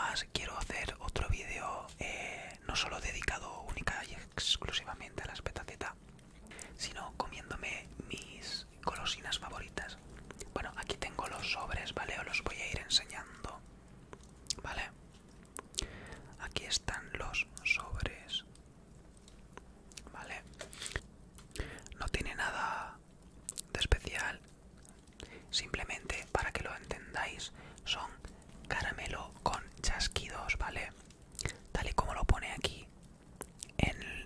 más, quiero hacer otro vídeo no solo dedicado única y exclusivamente a las petaceta, sino comiéndome mis golosinas favoritas. Bueno, aquí tengo los sobres, ¿vale? Os los voy a ir enseñando, ¿vale? Aquí están los sobres, ¿vale? No tiene nada de especial, simplemente para que lo entendáis, son caramelo con chasquidos, ¿vale? Tal y como lo pone aquí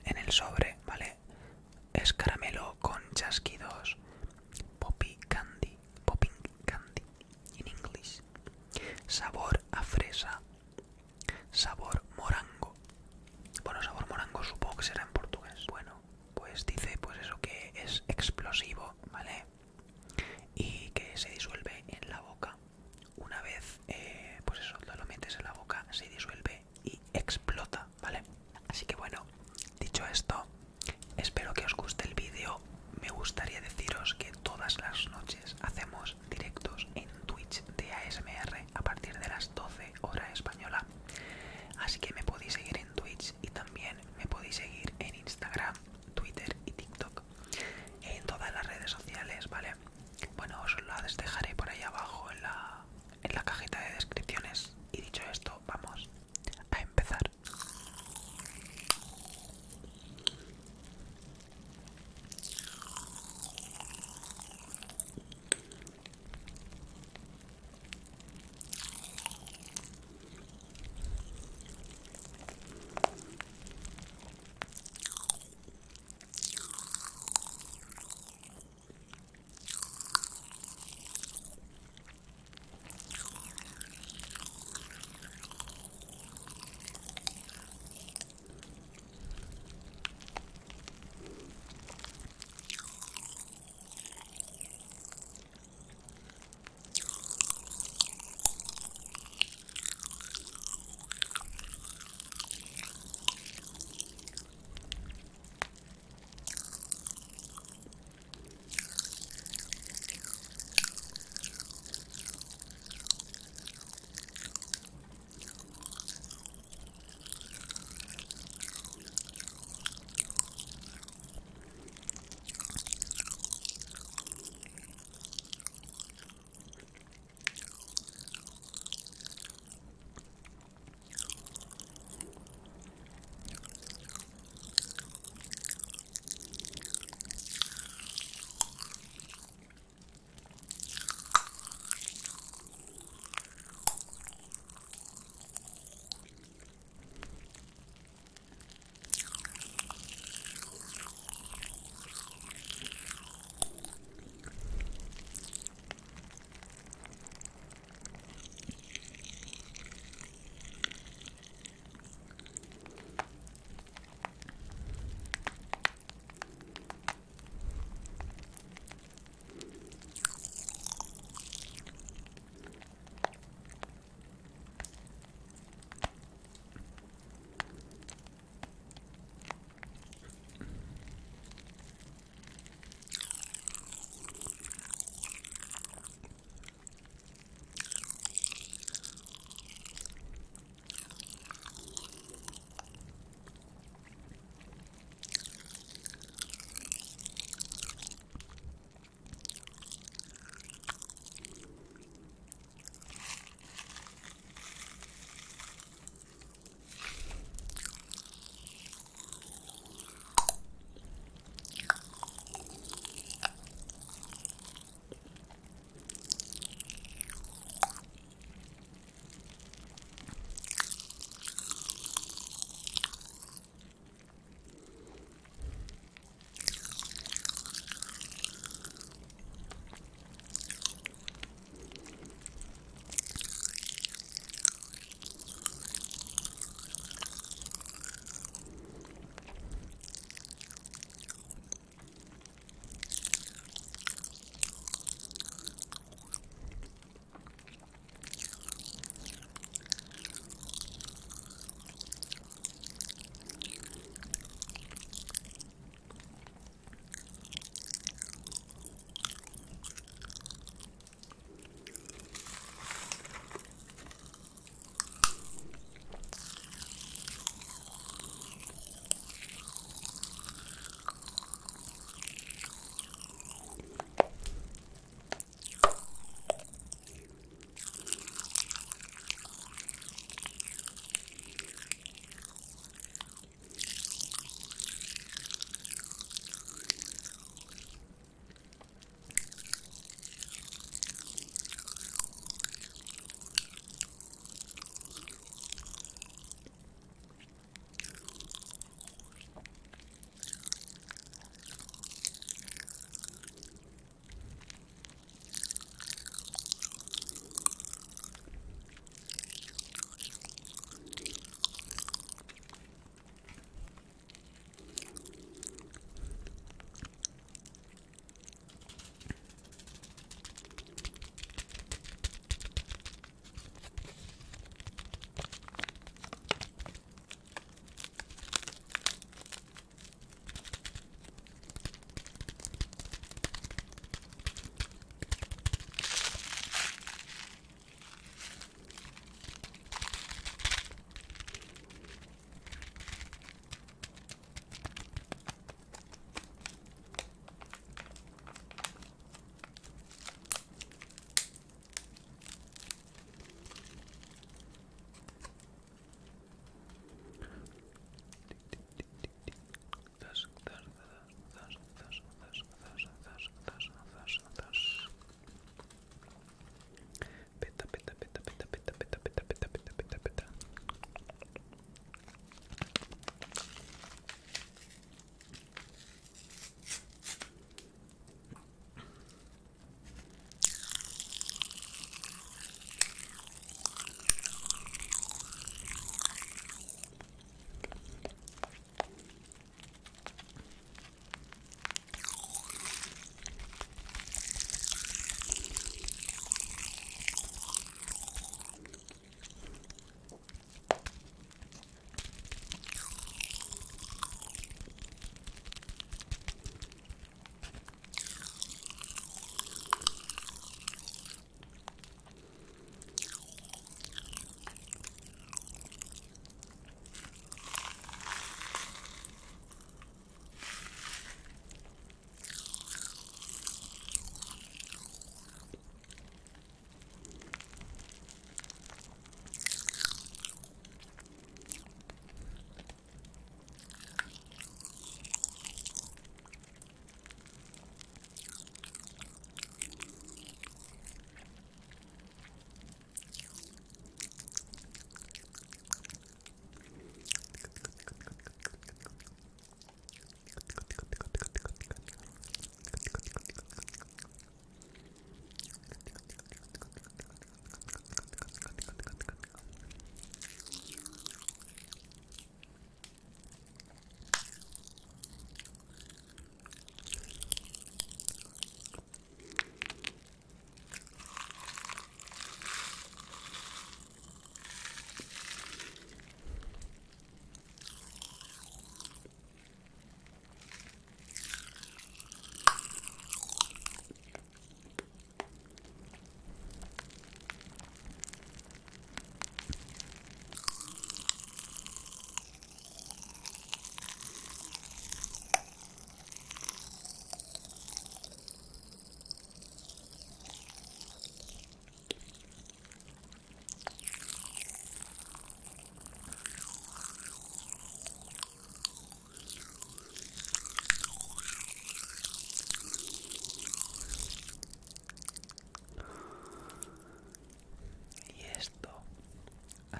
en el sobre, ¿vale? Es caramelo con chasquidos. Popping candy, in English. Sabor a fresa, sabor morango. Bueno, sabor morango supongo que será en portugués. Bueno, pues dice pues eso, que es explosivo, ¿vale? Y que se disuelve en la boca. Una vez, pues eso, lo metes en la boca, se disuelve y explota, ¿vale? Así que bueno, dicho esto, espero que os guste el vídeo. Me gustaría deciros que todas las noches hacemos directos en Twitch de ASMR a partir de las 12 hora española. Así que me podéis seguir en Twitch y también me podéis seguir en Instagram, Twitter y TikTok. En todas las redes sociales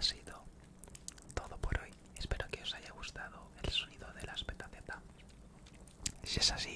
sido todo por hoy. Espero que os haya gustado el sonido de las petacetas. Si es así,